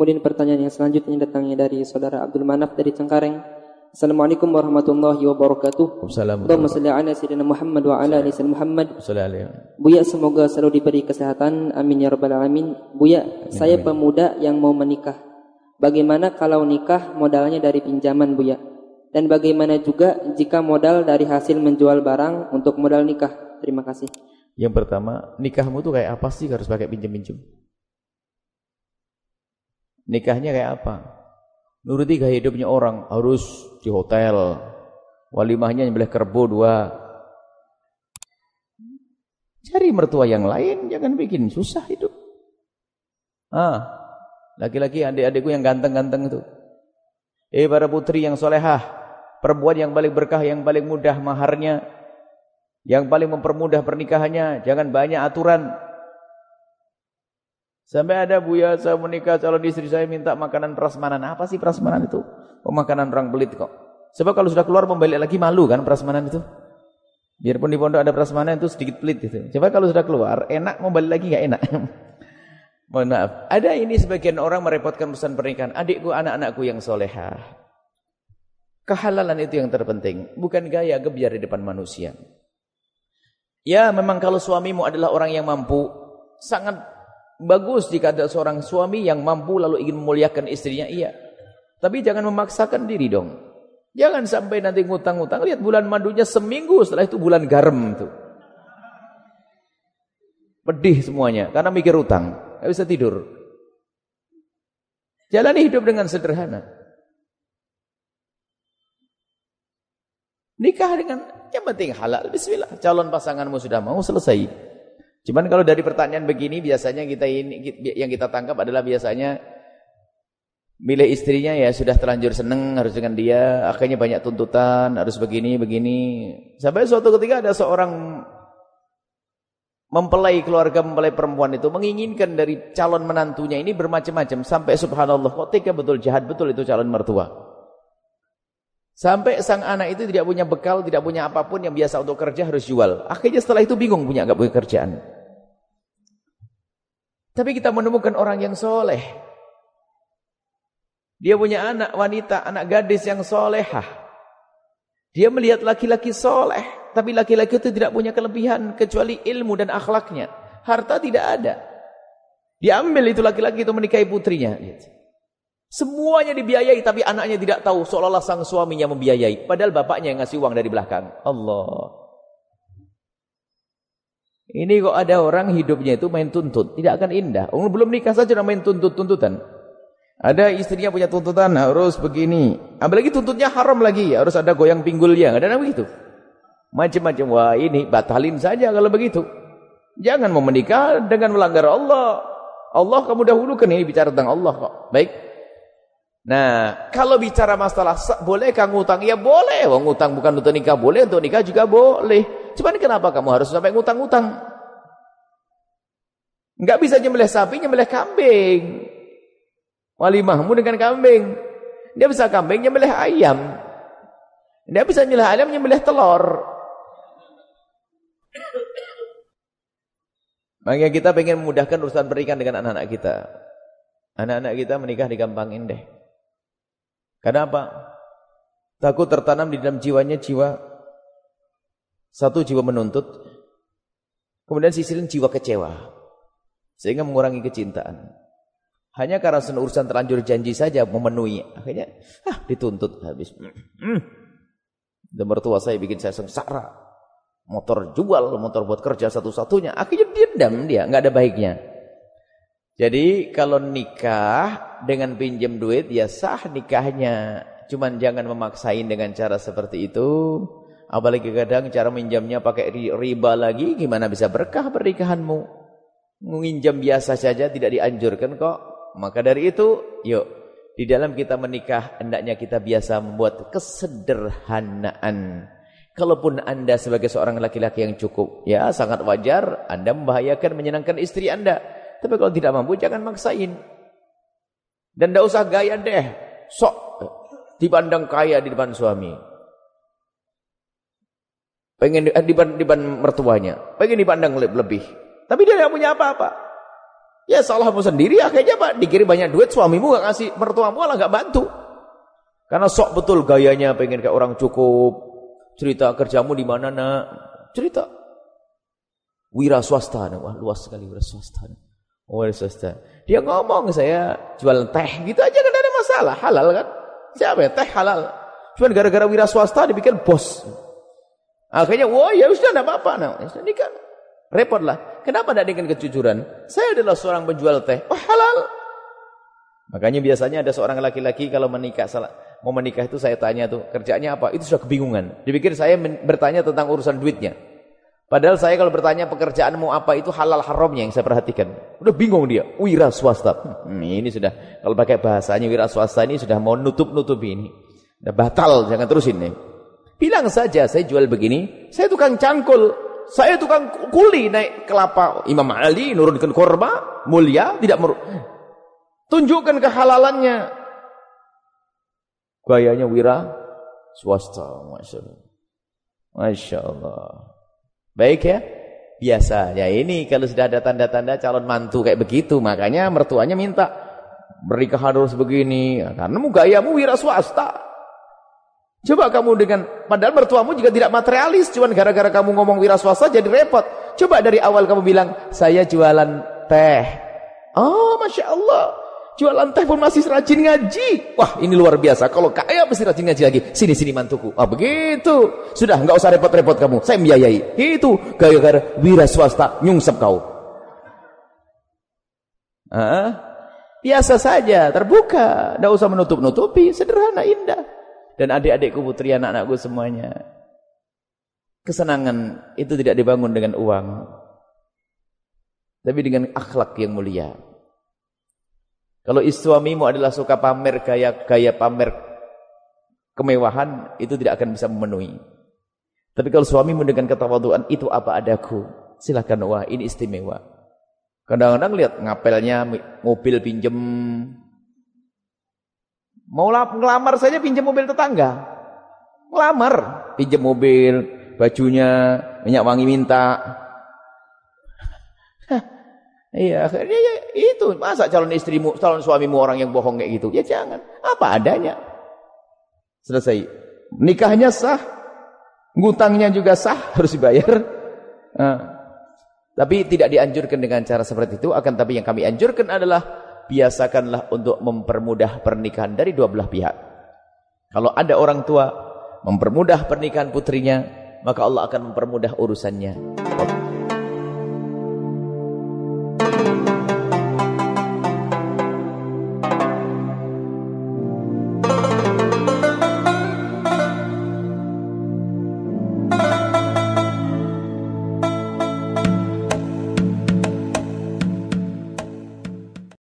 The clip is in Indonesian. Kemudian pertanyaan yang selanjutnya datangnya dari saudara Abdul Manaf dari Cengkareng. Assalamualaikum warahmatullahi wabarakatuh. Allahumma salli ala sayyidina Muhammad wa ala ali sayyidina Muhammad. Buya, semoga selalu diberi kesehatan. Amin ya rabbal alamin. Buya, saya pemuda yang mau menikah. Bagaimana kalau nikah modalnya dari pinjaman, Buya? Dan bagaimana juga jika modal dari hasil menjual barang untuk modal nikah? Terima kasih. Yang pertama, nikahmu tuh kayak apa sih harus pakai pinjem-pinjem? Nikahnya kayak apa? Nuruti gaya hidupnya orang, harus di hotel, walimahnya nyembelih kerbau 2. Cari mertua yang lain, jangan bikin susah hidup. Ah, laki-laki adik-adikku yang ganteng-ganteng itu. Para putri yang solehah, perempuan yang paling berkah, yang paling mudah maharnya, yang paling mempermudah pernikahannya, jangan banyak aturan. Sampai ada, Buya, saya menikah, calon istri saya minta makanan prasmanan. Apa sih prasmanan itu? Oh, makanan orang pelit kok. Sebab kalau sudah keluar membalik lagi malu kan prasmanan itu. Biarpun di pondok ada prasmanan itu sedikit pelit gitu. Coba kalau sudah keluar enak, membalik lagi enggak enak. Mohon maaf. Ada ini sebagian orang merepotkan urusan pernikahan. Adikku, anak-anakku yang solehah. Kehalalan itu yang terpenting, bukan gaya gebyar di depan manusia. Ya, memang kalau suamimu adalah orang yang mampu, sangat bagus jika ada seorang suami yang mampu lalu ingin memuliakan istrinya, iya. Tapi jangan memaksakan diri dong. Jangan sampai nanti ngutang-ngutang. Lihat bulan madunya seminggu, setelah itu bulan garam tuh. Pedih semuanya, karena mikir utang. Gak bisa tidur. Jalani hidup dengan sederhana. Nikah dengan yang penting halal. Bismillah, calon pasanganmu sudah mau, selesai. Cuman kalau dari pertanyaan begini biasanya yang kita tangkap adalah biasanya milih istrinya ya sudah terlanjur seneng harus dengan dia, akhirnya banyak tuntutan, harus begini. Sampai suatu ketika ada seorang mempelai keluarga, mempelai perempuan itu menginginkan dari calon menantunya ini bermacam-macam, sampai subhanallah ketika betul jahat betul itu calon mertua. Sampai sang anak itu tidak punya bekal, tidak punya apapun yang biasa untuk kerja harus jual. Akhirnya setelah itu bingung punya enggak punya kerjaan. Tapi kita menemukan orang yang soleh. Dia punya anak wanita, anak gadis yang solehah. Dia melihat laki-laki soleh. Tapi laki-laki itu tidak punya kelebihan kecuali ilmu dan akhlaknya. Harta tidak ada. Dia ambil itu laki-laki itu menikahi putrinya. Semuanya dibiayai tapi anaknya tidak tahu, seolah-olah sang suaminya membiayai, padahal bapaknya yang ngasih uang dari belakang. Allah. Ini kok ada orang hidupnya itu main tuntut, tidak akan indah. Belum nikah saja udah main tuntut-tuntutan. Ada istrinya punya tuntutan harus begini. Apalagi tuntutnya haram lagi, harus ada goyang pinggulnya, ada begitu. Macam-macam. Wah, ini batalin saja kalau begitu. Jangan mau menikah dengan melanggar Allah. Allah kamu dahulukan, ini bicara tentang Allah kok. Baik. Nah, kalau bicara masalah bolehkah ngutang? Ya boleh, wah, ngutang bukan untuk nikah boleh, untuk nikah juga boleh. Cuman kenapa kamu harus sampai ngutang-ngutang? Enggak bisa nyembelih sapi, nyembelih kambing. Walimahmu dengan kambing. Dia bisa kambing, nyembelih ayam. Dia bisa nyembelih ayam, nyembelih telur. Makanya kita pengen memudahkan urusan pernikahan dengan anak-anak kita. Anak-anak kita menikah digampangin deh. Kenapa? Takut tertanam di dalam jiwanya jiwa menuntut, kemudian sisirin jiwa kecewa, sehingga mengurangi kecintaan. Hanya karena urusan terlanjur janji saja memenuhi, akhirnya dituntut habis. Dan mertua saya bikin saya sengsara, motor jual, motor buat kerja satu-satunya, akhirnya dendam dia, nggak ada baiknya. Jadi kalau nikah dengan pinjam duit ya sah nikahnya. Cuman jangan memaksain dengan cara seperti itu. Apalagi kadang cara minjamnya pakai riba lagi, gimana bisa berkah pernikahanmu? Minjam biasa saja tidak dianjurkan kok. Maka dari itu, yuk di dalam kita menikah hendaknya kita biasa membuat kesederhanaan. Kalaupun Anda sebagai seorang laki-laki yang cukup, ya sangat wajar Anda membahayakan menyenangkan istri Anda. Tapi kalau tidak mampu jangan maksain. Dan tidak usah gaya deh. Sok dipandang kaya di depan suami. Pengen di depan mertuanya. Pengen dipandang lebih. Tapi dia tidak punya apa-apa. Ya salahmu sendiri, akhirnya Pak dikirim banyak duit, suamimu gak kasih, mertuamu lah gak bantu. Karena sok betul gayanya pengen kayak orang cukup. Cerita kerjamu di mana nak? Cerita wira swasta. Wah, luas sekali wira swasta. Oh, wira swasta. Dia ngomong saya jual teh gitu aja kan ada masalah, halal kan? Siapa ya? Teh halal. Cuma gara-gara wira swasta dibikin bos. Akhirnya, wah ya sudah enggak apa-apa nak. Ya, nikah. Repot lah. Kenapa enggak dengan kejujuran? Saya adalah seorang penjual teh. Wah, halal. Makanya biasanya ada seorang laki-laki kalau menikah mau menikah itu saya tanya tuh kerjanya apa, itu sudah kebingungan, dipikir saya bertanya tentang urusan duitnya, padahal saya kalau bertanya pekerjaan mau apa itu halal haramnya yang saya perhatikan, udah bingung dia, wira swasta. Ini sudah, kalau pakai bahasanya wira swasta ini sudah mau nutup-nutupi ini, udah batal, jangan terusin nih. Bilang saja saya jual begini, saya tukang cangkul, saya tukang kuli naik kelapa, Imam Ali nurunkan korma, mulia, tidak tunjukkan kehalalannya. Gayanya wira swasta. Masya Allah. Baik ya. Biasanya ini kalau sudah ada tanda-tanda calon mantu kayak begitu, makanya mertuanya minta beri harus begini, karena gayamu wira swasta. Coba kamu dengan, padahal mertuamu juga tidak materialis, cuman gara-gara kamu ngomong wira swasta jadi repot. Coba dari awal kamu bilang saya jualan teh. Oh Masya Allah, jualan teh pun masih rajin ngaji. Wah, ini luar biasa. Kalau kaya mesti rajin ngaji lagi. Sini-sini mantuku. Ah, begitu. Sudah, enggak usah repot-repot kamu. Saya membiayai. Itu gara-gara wira swasta nyungsep kau. Biasa saja, terbuka. Enggak usah menutup-nutupi, sederhana indah. Dan adik-adikku putri, anak-anakku semuanya. Kesenangan itu tidak dibangun dengan uang. Tapi dengan akhlak yang mulia. Kalau suamimu adalah suka pamer, gaya pamer kemewahan, itu tidak akan bisa memenuhi. Tapi kalau suamimu dengan ketawaduan, itu apa adaku, silakan, wah ini istimewa. Kadang-kadang lihat ngapelnya mobil pinjem, mau ngelamar saja pinjem mobil tetangga, ngelamar pinjem mobil, bajunya minyak wangi minta. Iya, akhirnya ya itu. Masa calon istrimu, calon suamimu orang yang bohong kayak gitu? Ya jangan. Apa adanya. Selesai. Nikahnya sah. Ngutangnya juga sah, harus dibayar. Tapi tidak dianjurkan dengan cara seperti itu. Akan tapi yang kami anjurkan adalah biasakanlah untuk mempermudah pernikahan dari dua belah pihak. Kalau ada orang tua mempermudah pernikahan putrinya, maka Allah akan mempermudah urusannya.